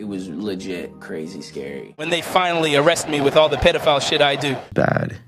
It was legit crazy scary. When they finally arrest me with all the pedophile shit I do. Bad.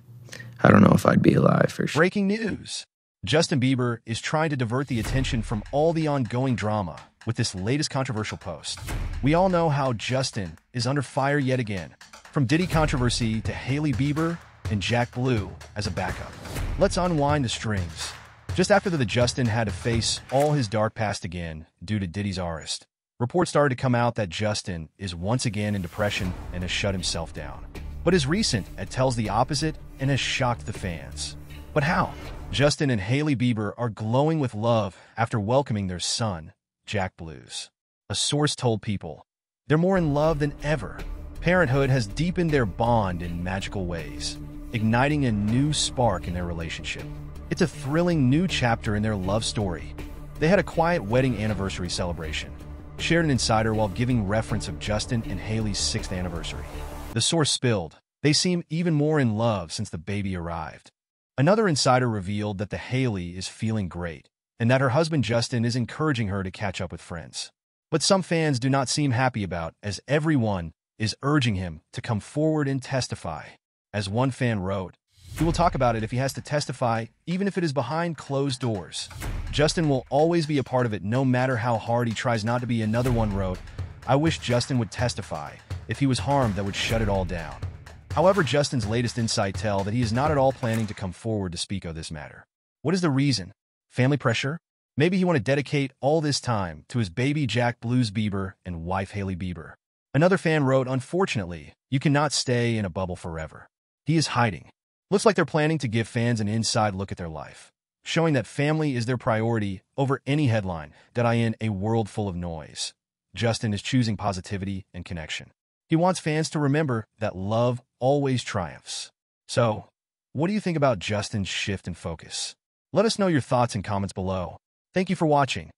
I don't know if I'd be alive for sure. Breaking news. Justin Bieber is trying to divert the attention from all the ongoing drama with this latest controversial post. We all know how Justin is under fire yet again, from Diddy controversy to Hailey Bieber and Jack Blue as a backup. Let's unwind the strings. Just after the Justin had to face all his dark past again due to Diddy's arrest, reports started to come out that Justin is once again in depression and has shut himself down. But his recent ad tells the opposite and has shocked the fans. But how? Justin and Hailey Bieber are glowing with love after welcoming their son, Jack Blues. A source told People, they're more in love than ever. Parenthood has deepened their bond in magical ways, igniting a new spark in their relationship. It's a thrilling new chapter in their love story. They had a quiet wedding anniversary celebration, shared an insider while giving reference of Justin and Hailey's 6th anniversary. The source spilled, they seem even more in love since the baby arrived. Another insider revealed that the Hailey is feeling great and that her husband Justin is encouraging her to catch up with friends. But some fans do not seem happy about, as everyone is urging him to come forward and testify. As one fan wrote, he will talk about it if he has to testify, even if it is behind closed doors. Justin will always be a part of it no matter how hard he tries not to be. Another one wrote, I wish Justin would testify. If he was harmed, that would shut it all down. However, Justin's latest insight tells that he is not at all planning to come forward to speak of this matter. What is the reason? Family pressure? Maybe he wants to dedicate all this time to his baby Jack Blues Bieber and wife Hailey Bieber. Another fan wrote, unfortunately, you cannot stay in a bubble forever. He is hiding. Looks like they're planning to give fans an inside look at their life, showing that family is their priority over any headline. In a world full of noise, Justin is choosing positivity and connection. He wants fans to remember that love always triumphs. So, what do you think about Justin's shift in focus? Let us know your thoughts in comments below. Thank you for watching.